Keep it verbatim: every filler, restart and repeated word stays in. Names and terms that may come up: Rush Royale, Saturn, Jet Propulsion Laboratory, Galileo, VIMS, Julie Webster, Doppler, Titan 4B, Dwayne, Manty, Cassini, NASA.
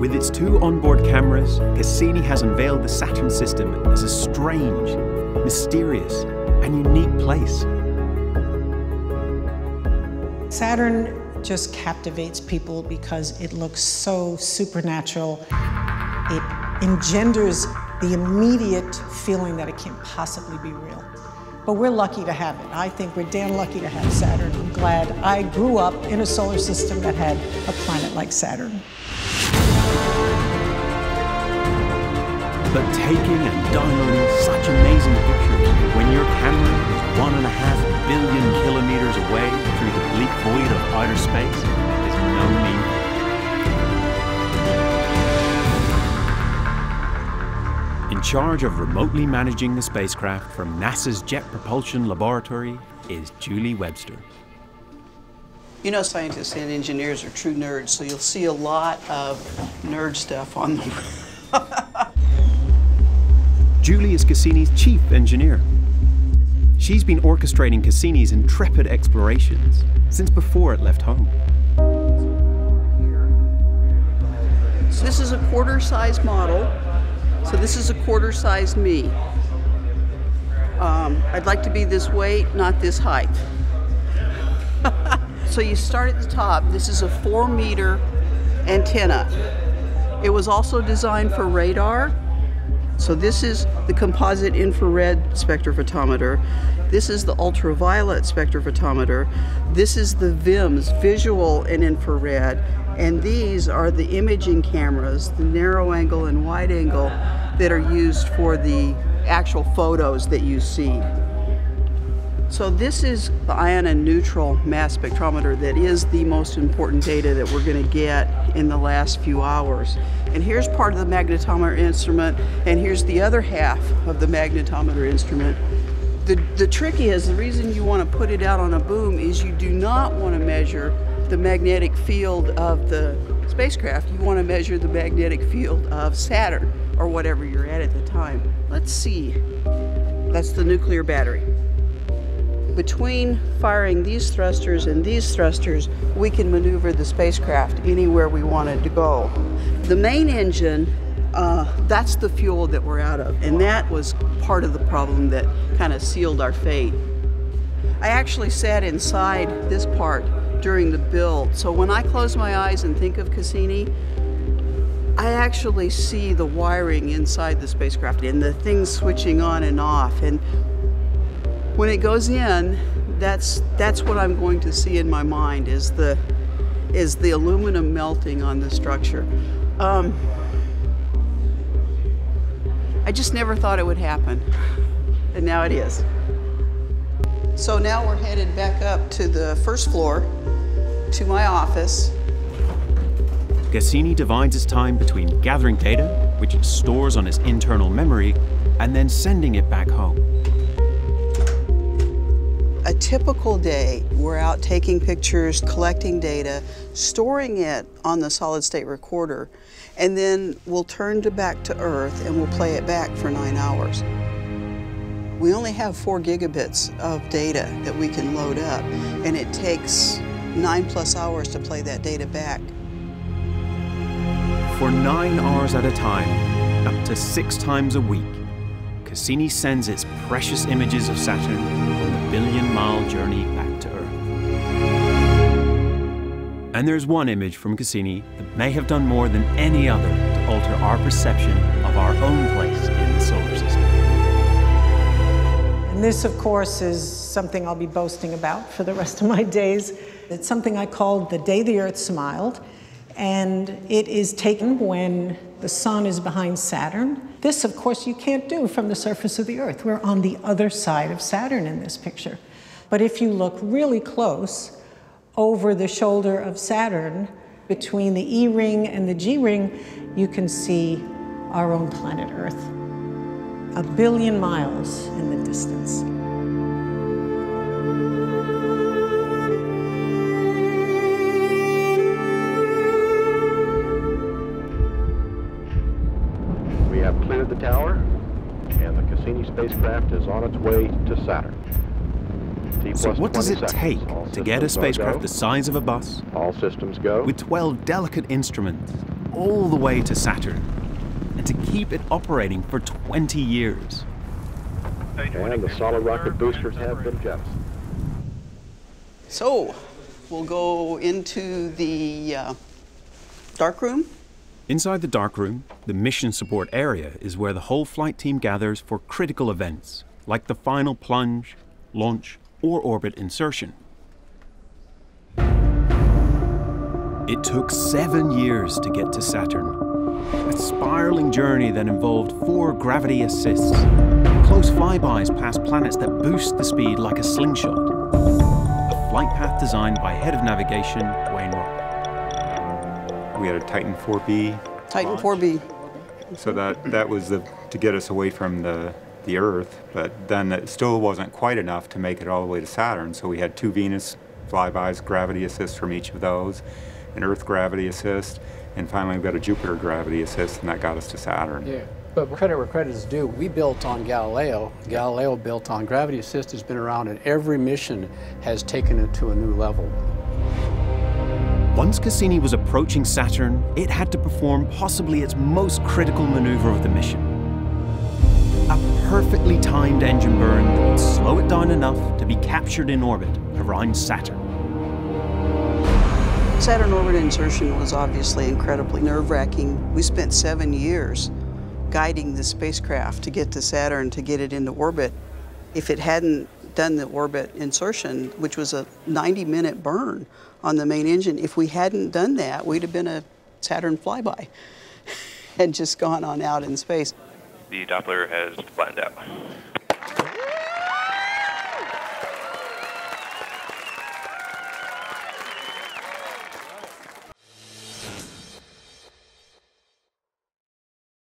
With its two onboard cameras, Cassini has unveiled the Saturn system as a strange, mysterious, and unique place. Saturn just captivates people because it looks so supernatural. It engenders the immediate feeling that it can't possibly be real. But we're lucky to have it. I think we're damn lucky to have Saturn. I'm glad I grew up in a solar system that had a planet like Saturn. But taking and downloading such amazing pictures when your camera is one and a half billion kilometers away through the bleak void of outer space is no mean. In charge of remotely managing the spacecraft from NASA's Jet Propulsion Laboratory is Julie Webster. You know, scientists and engineers are true nerds, so you'll see a lot of nerd stuff on them. Julie is Cassini's chief engineer. She's been orchestrating Cassini's intrepid explorations since before it left home. So this is a quarter-sized model. So this is a quarter-sized me. Um, I'd like to be this weight, not this height. So you start at the top. This is a four-meter antenna. It was also designed for radar. So this is the composite infrared spectrophotometer. This is the ultraviolet spectrophotometer. This is the V I M S, visual and infrared. And these are the imaging cameras, the narrow angle and wide angle, that are used for the actual photos that you see. So this is the ion and neutral mass spectrometer that is the most important data that we're going to get in the last few hours. And here's part of the magnetometer instrument, and here's the other half of the magnetometer instrument. The, the trick is, the reason you want to put it out on a boom is you do not want to measure the magnetic field of the spacecraft. You want to measure the magnetic field of Saturn, or whatever you're at at the time. Let's see. That's the nuclear battery. Between firing these thrusters and these thrusters, we can maneuver the spacecraft anywhere we want it to go. The main engine, uh, that's the fuel that we're out of, and that was part of the problem that kind of sealed our fate. I actually sat inside this part during the build, so when I close my eyes and think of Cassini, I actually see the wiring inside the spacecraft and the things switching on and off. And when it goes in, that's that's what I'm going to see in my mind is the is the aluminum melting on the structure. Um, I just never thought it would happen, and now it is. So now we're headed back up to the first floor, to my office. Cassini divides his time between gathering data, which it stores on its internal memory, and then sending it back home. A typical day, we're out taking pictures, collecting data, storing it on the solid-state recorder, and then we'll turn to back to Earth and we'll play it back for nine hours. We only have four gigabits of data that we can load up, and it takes nine plus hours to play that data back. For nine hours at a time, up to six times a week, Cassini sends its precious images of Saturn billion-mile journey back to Earth. And there's one image from Cassini that may have done more than any other to alter our perception of our own place in the solar system. And this, of course, is something I'll be boasting about for the rest of my days. It's something I called the day the Earth smiled, and it is taken when the sun is behind Saturn. This, of course, you can't do from the surface of the Earth. We're on the other side of Saturn in this picture. But if you look really close over the shoulder of Saturn, between the E ring and the G ring, you can see our own planet Earth, a billion miles in the distance. The tower, and the Cassini spacecraft is on its way to Saturn. So what does it take to get a spacecraft the size of a bus, all systems go, with twelve delicate instruments all the way to Saturn and to keep it operating for twenty years. And the solid rocket boosters have been jettisoned. So, we'll go into the uh, dark room. Inside the dark room, the mission support area is where the whole flight team gathers for critical events, like the final plunge, launch, or orbit insertion. It took seven years to get to Saturn, a spiraling journey that involved four gravity assists, close flybys past planets that boost the speed like a slingshot, a flight path designed by head of navigation, Dwayne. We had a Titan four B. Titan four B. So that, that was the, to get us away from the, the Earth, but then it still wasn't quite enough to make it all the way to Saturn, so we had two Venus flybys, gravity assist from each of those, an Earth gravity assist, and finally we got a Jupiter gravity assist, and that got us to Saturn. Yeah, but credit where credit is due, we built on Galileo. Galileo built on gravity assist has been around, and every mission has taken it to a new level. Once Cassini was approaching Saturn, it had to perform possibly its most critical maneuver of the mission. A perfectly timed engine burn that would slow it down enough to be captured in orbit around Saturn. Saturn orbit insertion was obviously incredibly nerve-wracking. We spent seven years guiding the spacecraft to get to Saturn, to get it into orbit. If it hadn't done the orbit insertion, which was a ninety minute burn on the main engine. If we hadn't done that, we'd have been a Saturn flyby and just gone on out in space. The Doppler has flattened out.